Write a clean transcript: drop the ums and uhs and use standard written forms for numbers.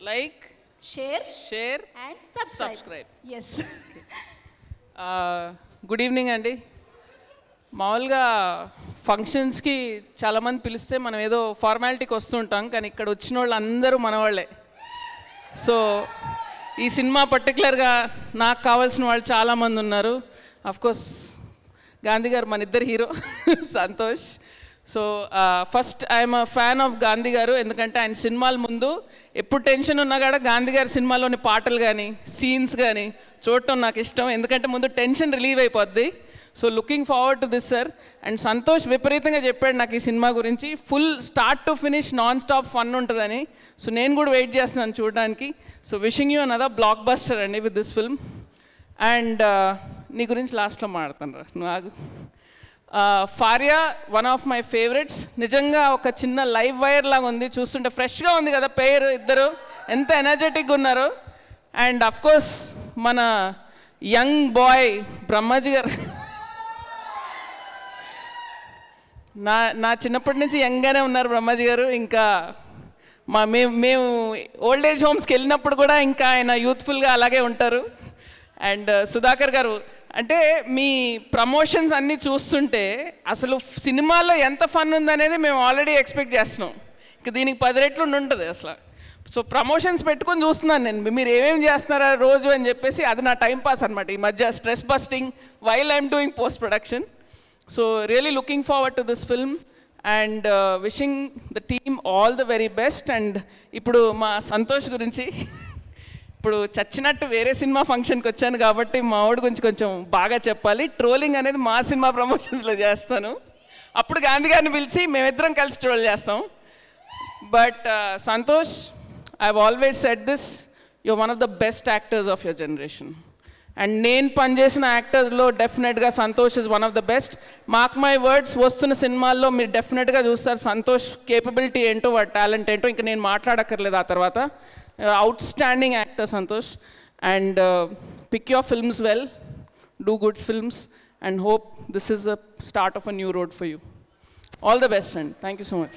Like, share and subscribe. Yes. Good evening andi. మామూలుగా ఫంక్షన్స్కి చాలామంది పిలిస్తే మనం ఏదో ఫార్మాలిటీకి వస్తుంటాం, కానీ ఇక్కడ వచ్చిన వాళ్ళు అందరూ మనవాళ్ళే. సో ఈ సినిమా పర్టికులర్గా నాకు కావాల్సిన వాళ్ళు చాలామంది ఉన్నారు. అఫ్కోర్స్ గాంధీ గారు మన ఇద్దరు hero Santosh. So first I'm fan of Gandhi గారు, ఎందుకంటే ఆయన సినిమాల ముందు ఎప్పుడు టెన్షన్ ఉన్నా కూడా గాంధీ గారి సినిమాలోని పాటలు కానీ సీన్స్ కానీ చూడటం నాకు ఇష్టం, ఎందుకంటే ముందు టెన్షన్ రిలీవ్ అయిపోద్ది. So looking forward to this sir. And Santosh విపరీతంగా చెప్పాడు నాకు ఈ సినిమా గురించి, full start to finish non stop fun ఉంటుందని. సో నేను కూడా వెయిట్ చేస్తున్నాను చూడడానికి. So wishing you another block buster అండి విత్ దిస్ ఫిల్మ్. అండ్ నీ గురించి లాస్ట్లో మాట్లాడతాను రా, నువ్వు ఆగు. Faria one of my favourites. నిజంగా ఒక చిన్న లైవ్ వైర్ లాగా ఉంది, చూస్తుంటే ఫ్రెష్గా ఉంది కదా పేరు, ఇద్దరు ఎంత ఎనర్జెటిక్గా ఉన్నారు. అండ్ అఫ్కోర్స్ మన యంగ్ బాయ్ బ్రహ్మాజీ గారు, నా చిన్నప్పటి నుంచి యంగ్గానే ఉన్నారు బ్రహ్మాజీ గారు. ఇంకా మేము ఓల్డ్ ఏజ్ హోమ్స్కి వెళ్ళినప్పుడు కూడా ఇంకా ఆయన యూత్ఫుల్గా అలాగే ఉంటారు. అండ్ సుధాకర్ గారు, అంటే మీ ప్రమోషన్స్ అన్నీ చూస్తుంటే అసలు సినిమాలో ఎంత ఫన్ ఉందనేది మేము ఆల్రెడీ ఎక్స్పెక్ట్ చేస్తున్నాం, ఇక దీనికి 10 రెట్లు ఉంటుంది అసలు. సో ప్రమోషన్స్ పెట్టుకొని చూస్తున్నాను నేను మీరు ఏమేమి చేస్తున్నారా రోజు అని చెప్పేసి, అది నా టైంపాస్ అనమాట ఈ మధ్య, stress busting while I'm doing post production. So really looking forward to this film and wishing the team all the very best. And ఇప్పుడు మా సంతోష్ గురించి, ఇప్పుడు చచ్చినట్టు వేరే సినిమా ఫంక్షన్కి వచ్చాను కాబట్టి మా వాడి గురించి కొంచెం బాగా చెప్పాలి. ట్రోలింగ్ అనేది మా సినిమా ప్రమోషన్స్లో చేస్తాను, అప్పుడు గాంధీ గారిని పిలిచి మేమిద్దరం కలిసి ట్రోల్ చేస్తాం. But Santosh, I have always said this, you're one of the best actors of your generation. And నేను పనిచేసిన యాక్టర్స్లో డెఫినెట్గా Santosh is one of the best. Mark my words, వస్తున్న సినిమాల్లో మీరు డెఫినెట్గా చూస్తారు సంతోష్ కేపబిలిటీ ఏంటో, వాడి టాలెంట్ ఏంటో, ఇంకా నేను మాట్లాడక్కర్లేదు. ఆ తర్వాత outstanding actor Santosh. And pick your films well, do good films, and hope this is the start of a new road for you. All the best and thank you so much.